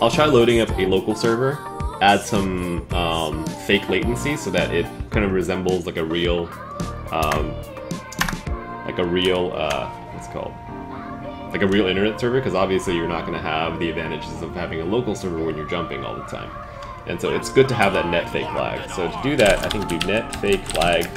I'll try loading up a local server, add some fake latency so that it kind of resembles like a real, what's it called? Like a real internet server, because obviously you're not going to have the advantages of having a local server when you're jumping all the time. And so it's good to have that net fake flag. So to do that, I think do net fake flag.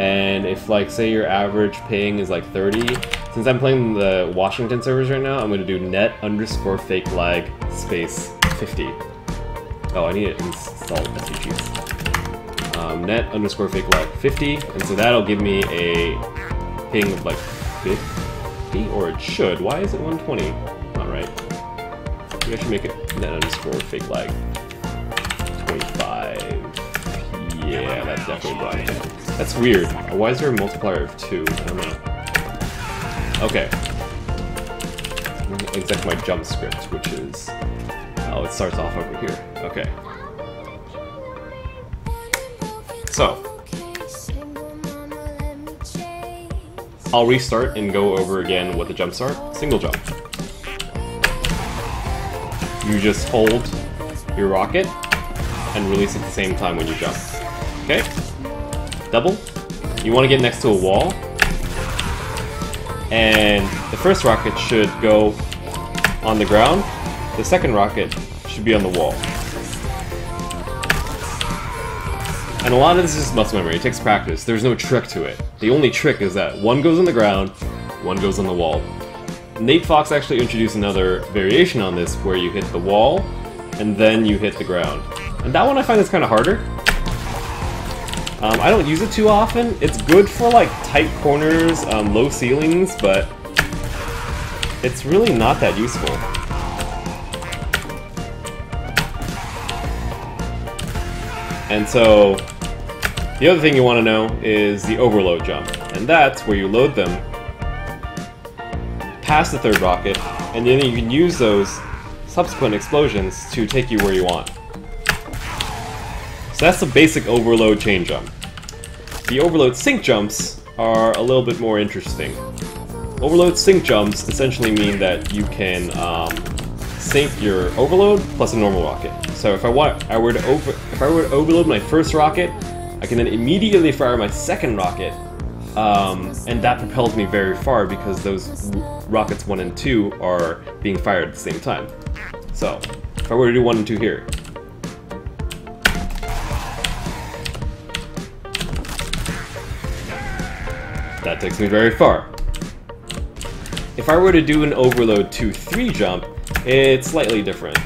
And if, like, say your average ping is like 30, since I'm playing the Washington servers right now, I'm going to do net underscore fake flag space 50. Oh, I need to install SVGs. Net underscore fake flag 50, and so that'll give me a ping of like 50, or it should. Why is it 120? Not right. Maybe I should make it net underscore fake flag 25. Yeah, that's definitely right. That's weird. Why is there a multiplier of 2? I don't know. Okay. I'm gonna exec my jump script, which is... oh, it starts off over here. Okay. So. I'll restart and go over again what the jumps are. Single jump. You just hold your rocket and release at the same time when you jump. Okay? Double. You want to get next to a wall. And the first rocket should go on the ground. The second rocket should be on the wall. And a lot of this is just muscle memory, it takes practice, there's no trick to it. The only trick is that one goes on the ground, one goes on the wall. NateFox actually introduced another variation on this where you hit the wall, and then you hit the ground. And that one I find is kind of harder. I don't use it too often, it's good for like tight corners, low ceilings, but it's really not that useful. And so, the other thing you want to know is the overload jump, and that's where you load them past the third rocket, and then you can use those subsequent explosions to take you where you want. So that's the basic overload chain jump. The overload sync jumps are a little bit more interesting. Overload sync jumps essentially mean that you can sync your overload plus a normal rocket. So if I were to overload my first rocket, I can then immediately fire my second rocket, and that propels me very far because those rockets 1 and 2 are being fired at the same time. So if I were to do 1 and 2 here, that takes me very far. If I were to do an overload 2-3 jump, it's slightly different.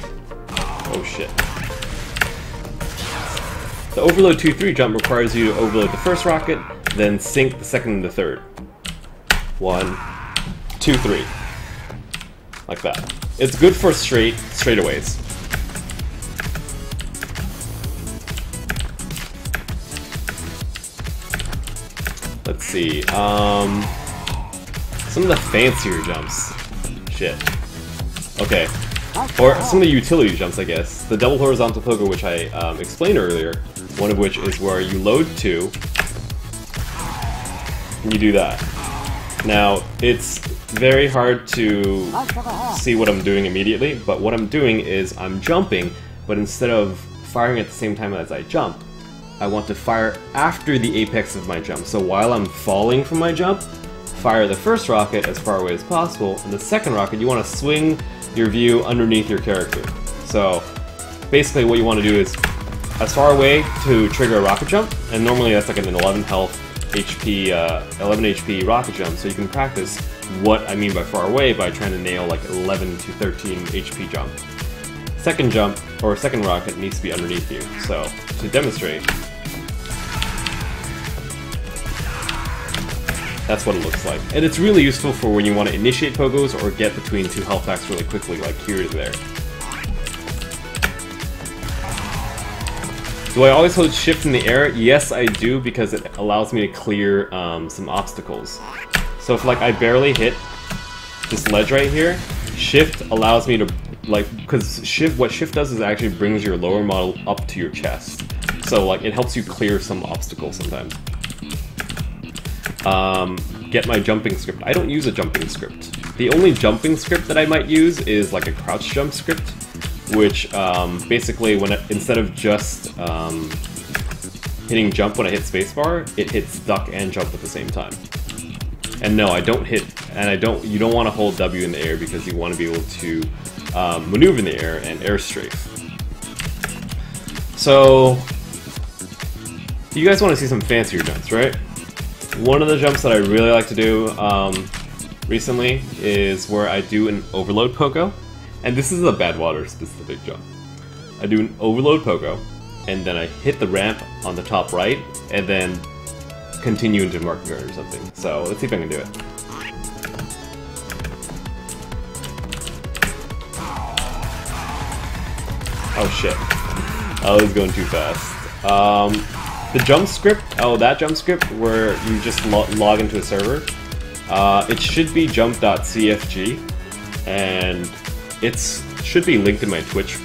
Oh shit. The overload 2-3 jump requires you to overload the first rocket, then sync the second and the third. 1, 2, 3. Like that. It's good for straightaways. Let's see. Some of the fancier jumps. Shit. Okay. Or some of the utility jumps, I guess. The double horizontal poker, which I explained earlier, one of which is where you load 2, and you do that. Now, it's very hard to see what I'm doing immediately, but what I'm doing is I'm jumping, but instead of firing at the same time as I jump, I want to fire after the apex of my jump. So while I'm falling from my jump, fire the first rocket as far away as possible, and the second rocket, you want to swing your view underneath your character. So basically what you want to do is as far away to trigger a rocket jump, and normally that's like an 11 health HP, 11 HP rocket jump, so you can practice what I mean by far away by trying to nail like 11 to 13 HP jump. Second jump, or second rocket, needs to be underneath you. So to demonstrate, that's what it looks like. And it's really useful for when you want to initiate pogos or get between 2 health packs really quickly, like here to there. Do I always hold shift in the air? Yes, I do, because it allows me to clear some obstacles. So if like I barely hit this ledge right here, shift allows me to, like, because what shift does is actually brings your lower model up to your chest. So like it helps you clear some obstacles sometimes. Get my jumping script. I don't use a jumping script. The only jumping script that I might use is like a crouch jump script, which basically when it, instead of just hitting jump when I hit spacebar, it hits duck and jump at the same time. And no, I don't hit, and I don't. You don't want to hold W in the air because you want to be able to maneuver in the air and airstrafe. So you guys want to see some fancier jumps, right? One of the jumps that I really like to do recently is where I do an overload pogo, and this is a Badwater specific jump. I do an overload pogo, and then I hit the ramp on the top right, and then continue into market guard or something. So let's see if I can do it. Oh shit, I was going too fast. The jump script, that jump script where you just log into a server, it should be jump.cfg, and it should be linked in my Twitch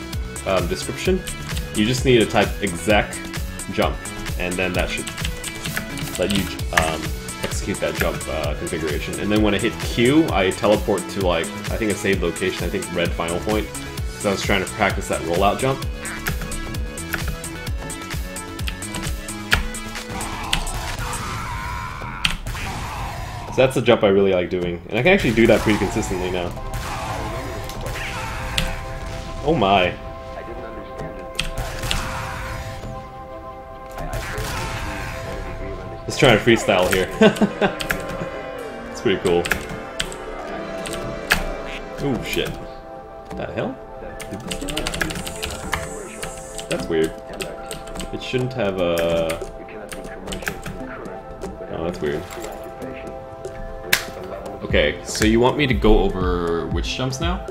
description. You just need to type exec jump, and then that should let you execute that jump configuration. And then when I hit Q, I teleport to, like, I think a saved location, I think red final point, because I was trying to practice that rollout jump. So that's the jump I really like doing, and I can actually do that pretty consistently now. Oh my. Just trying to freestyle here. It's pretty cool. Oh shit. What the hell? That's weird. It shouldn't have a... Oh, that's weird. Okay, so you want me to go over which jumps now?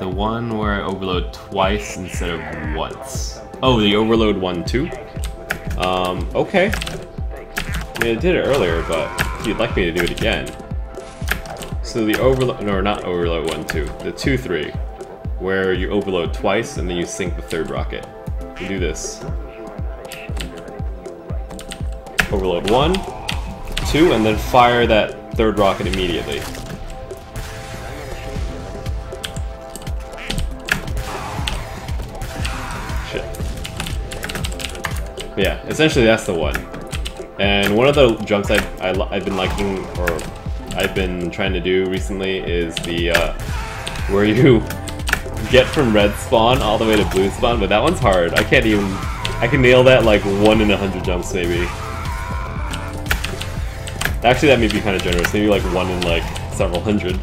The one where I overload twice instead of once. Oh, the overload 1-2? Okay. I mean, I did it earlier, but if you'd like me to do it again. So the overload, no, not overload 1-2, the 2-3, where you overload twice and then you sink the third rocket. You do this. Overload 1, 2, and then fire that third rocket immediately. Shit. Yeah, essentially that's the one. And one of the jumps I've been liking, or I've been trying to do recently, is the where you get from red spawn all the way to blue spawn, but that one's hard. I can't even, I can nail that like 1 in 100 jumps maybe. Actually that may be kind of generous, maybe like 1 in like several hundred.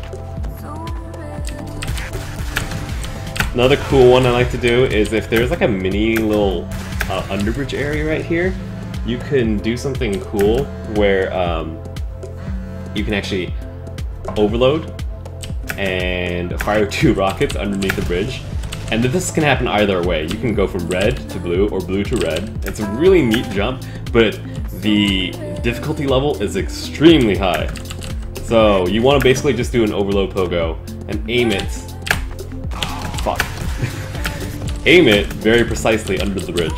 Another cool one I like to do is if there's like a mini little underbridge area right here, you can do something cool where you can actually overload and fire 2 rockets underneath the bridge. And this can happen either way. You can go from red to blue or blue to red. It's a really neat jump, but the difficulty level is extremely high. So you want to basically just do an overload pogo and aim it. Fuck. Aim it very precisely under the bridge.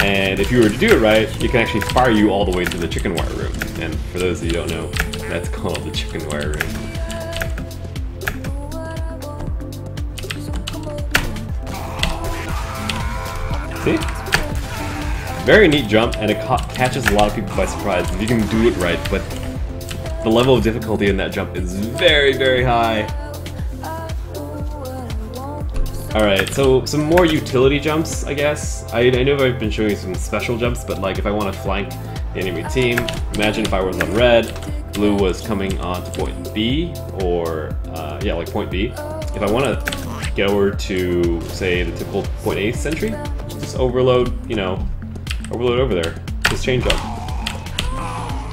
And if you were to do it right, it can actually fire you all the way to the chicken wire room. And for those of you who don't know, that's called the chicken wire room. See? Very neat jump, and it catches a lot of people by surprise. You can do it right, but the level of difficulty in that jump is very, very high. Alright, so some more utility jumps, I guess. I know I've been showing you some special jumps, but like if I want to flank the enemy team, imagine if I was on red, blue was coming on to point B, or yeah, like point B. If I want to get over to, say, the typical point A sentry, just overload, you know, overload over there. Just change up.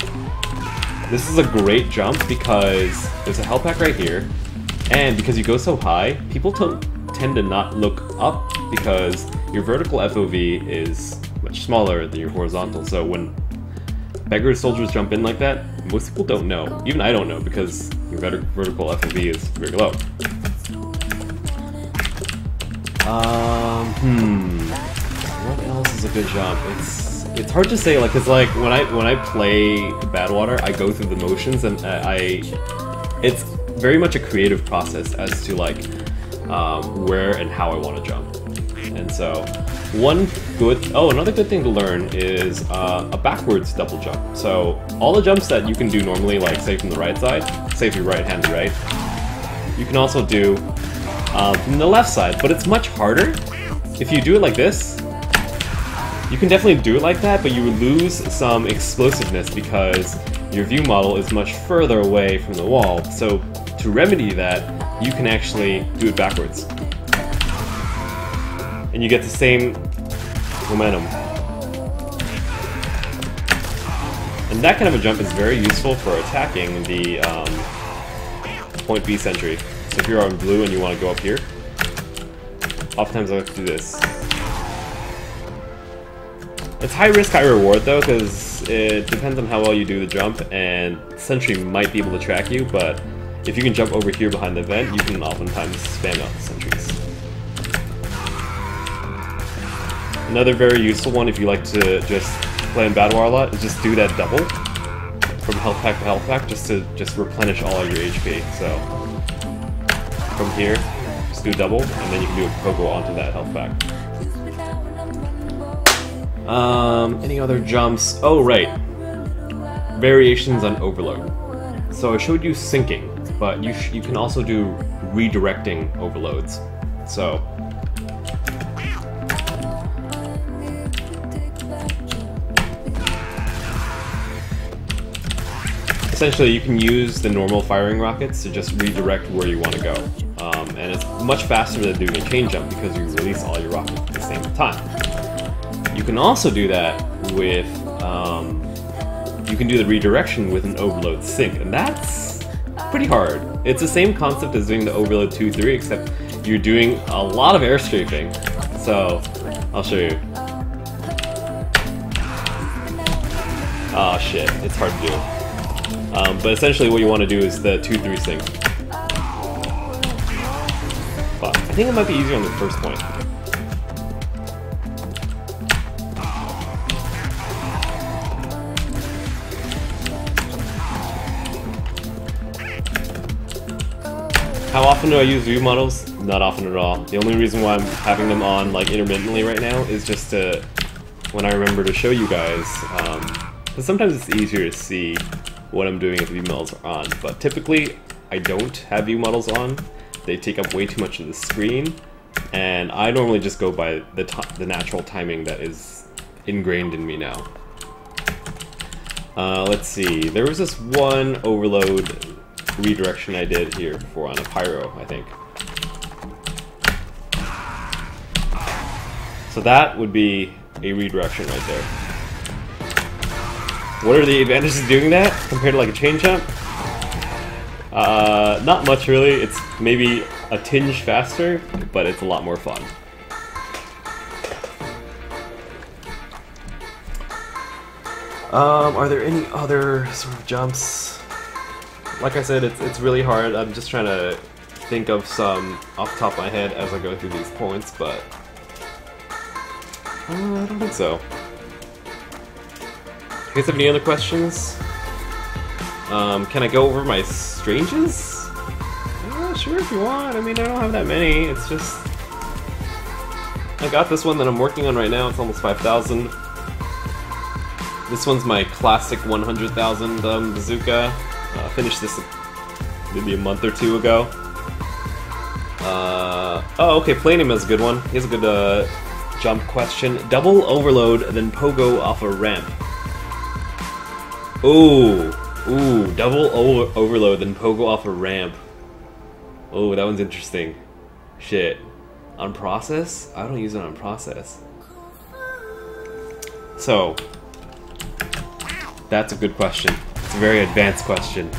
This is a great jump because there's a hellpack right here, and because you go so high, people tend to not look up because your vertical FOV is much smaller than your horizontal. So when beggar soldiers jump in like that, most people don't know. Even I don't know because your vertical FOV is very low. What else is a good jump? It's hard to say. Like, it's like when I play Badwater, I go through the motions and I it's. very much a creative process as to like where and how I want to jump. And so another good thing to learn is a backwards double jump. So all the jumps that you can do normally, like say from the right side, say if you're right-handed, right? You can also do from the left side, but it's much harder. If you do it like this, you can definitely do it like that, but you would lose some explosiveness because your view model is much further away from the wall. So to remedy that, you can actually do it backwards. And you get the same momentum. And that kind of a jump is very useful for attacking the point B sentry. So if you're on blue and you want to go up here, oftentimes I like to do this. It's high risk, high reward though, because it depends on how well you do the jump, and sentry might be able to track you, but if you can jump over here behind the vent, you can oftentimes spam out the sentries. Another very useful one, if you like to just play in Badwater a lot, is just do that double from health pack to health pack, just to replenish all of your HP. So from here, just do a double, and then you can do a pogo onto that health pack. Any other jumps? Oh right, variations on overload. So I showed you sinking, but you can also do redirecting overloads. So. Essentially, you can use the normal firing rockets to just redirect where you want to go. And it's much faster than doing a chain jump because you release all your rockets at the same time. You can also do that with... you can do the redirection with an overload sync, and that's pretty hard. It's the same concept as doing the overload 2-3, except you're doing a lot of airstrafing. So, I'll show you. Oh shit, it's hard to do. But essentially what you want to do is the 2-3 sync. Fuck. I think it might be easier on the first point. How often do I use view models? Not often at all. The only reason why I'm having them on like intermittently right now is just to, when I remember to show you guys, because sometimes it's easier to see what I'm doing if view models are on, but typically I don't have view models on. They take up way too much of the screen, and I normally just go by the natural timing that is ingrained in me now. Let's see, there was this one overload redirection I did here before on a pyro, I think. So that would be a redirection right there. What are the advantages of doing that compared to like a chain jump? Not much really. It's maybe a tinge faster, but it's a lot more fun. Are there any other sort of jumps? Like I said, it's really hard. I'm just trying to think of some off the top of my head as I go through these points, but I don't think so. You guys have any other questions? Can I go over my stranges? Sure, if you want. I mean, I don't have that many. It's just... I got this one that I'm working on right now. It's almost 5,000. This one's my classic 100,000 bazooka. Finished this maybe a month or two ago. Oh, okay, Planium is a good one. He has a good jump question. Double overload, then pogo off a ramp. Ooh, double overload, then pogo off a ramp. Oh, that one's interesting. Shit. On Process? I don't use it on Process. So, that's a good question. It's a very advanced question.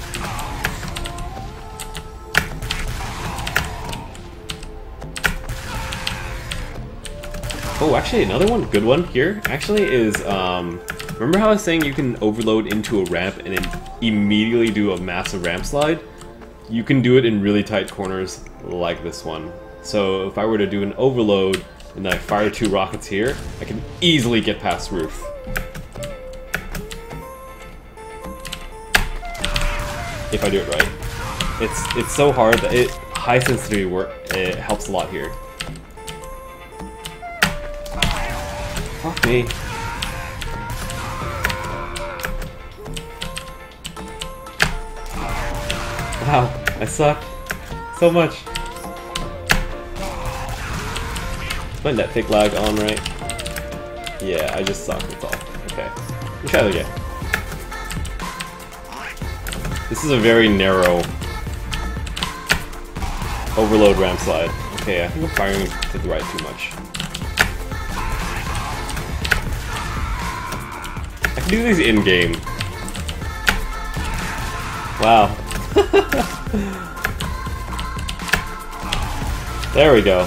Oh, actually, another one, good one here, actually is, remember how I was saying you can overload into a ramp and then immediately do a massive ramp slide? You can do it in really tight corners like this one. So if I were to do an overload and I fire two rockets here, I can easily get past roof. If I do it right. It's so hard that it high sensitivity work. It helps a lot here. Fuck me. Wow, I suck so much. My netpick lag on, right? Yeah, I just suck, that's all. Okay, let's try that again. This is a very narrow overload ramp slide. Okay, I think I'm firing to the right too much. I can do these in-game. Wow. There we go.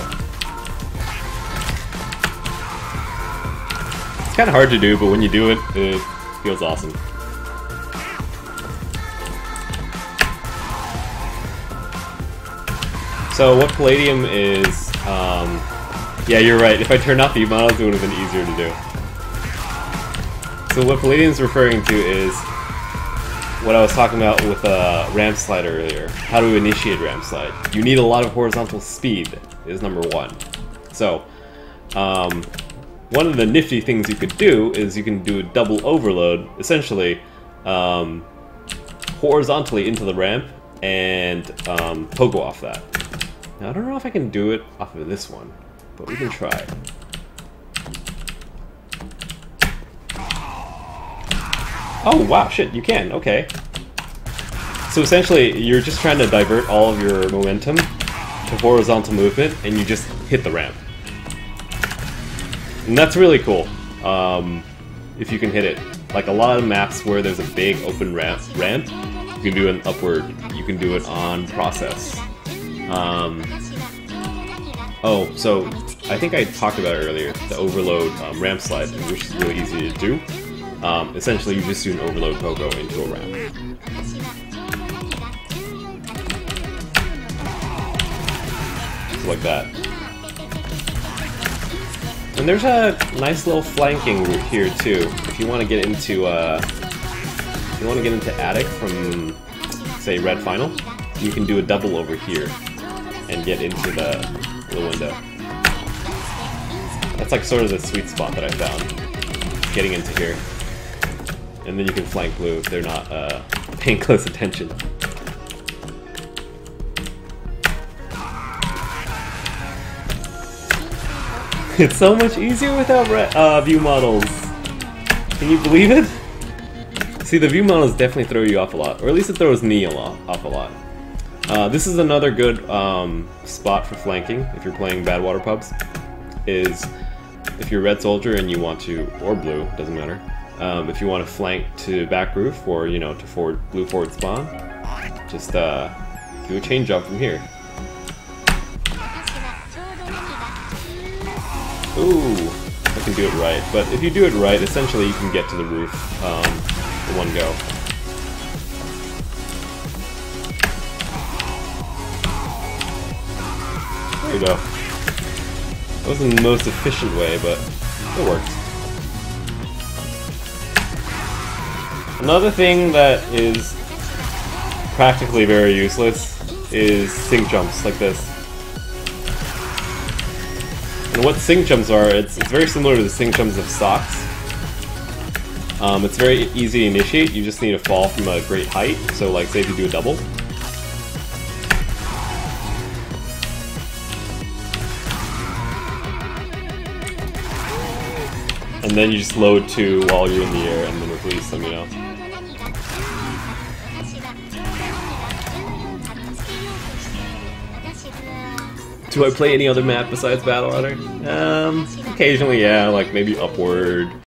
It's kind of hard to do, but when you do it, it feels awesome. So what Palladium is, yeah, you're right, if I turned off the models, it would have been easier to do. So what Palladium is referring to is what I was talking about with ramp slide earlier. How do we initiate ramp slide? You need a lot of horizontal speed is number one. So one of the nifty things you could do is you can do a double overload, essentially horizontally into the ramp and pogo off that. Now I don't know if I can do it off of this one, but we can try. Oh wow, shit, you can, okay. So essentially, you're just trying to divert all of your momentum to horizontal movement, and you just hit the ramp. And that's really cool, if you can hit it. Like a lot of maps where there's a big open ramp, you can do an upward, you can do it on process. Oh, so I think I talked about it earlier, the overload ramp slide, which is really easy to do. Essentially, you just do an overload pogo into a ramp. So like that. And there's a nice little flanking route here too. If you want to get into, Attic from, say, Red Final, you can do a double over here and get into the window. That's like sort of the sweet spot that I found. Getting into here. And then you can flank blue if they're not paying close attention. It's so much easier without view models. Can you believe it? See, the view models definitely throw you off a lot, or at least it throws me off a lot. This is another good spot for flanking if you're playing Badwater pubs. Is if you're a red soldier and you want to, or blue, doesn't matter. If you want to flank to back roof or, you know, to forward, blue forward spawn, just do a chain jump from here. Ooh, I can do it right. But if you do it right, essentially you can get to the roof in one go. There you go. That wasn't the most efficient way, but it works. Another thing that is practically very useless is sync jumps like this. And what sync jumps are, it's very similar to the sync jumps of socks. It's very easy to initiate, you just need to fall from a great height. So like, say if you do a double. And then you just load two while you're in the air and then release them, you know. Do I play any other map besides Badwater? Occasionally, yeah, like maybe Upward.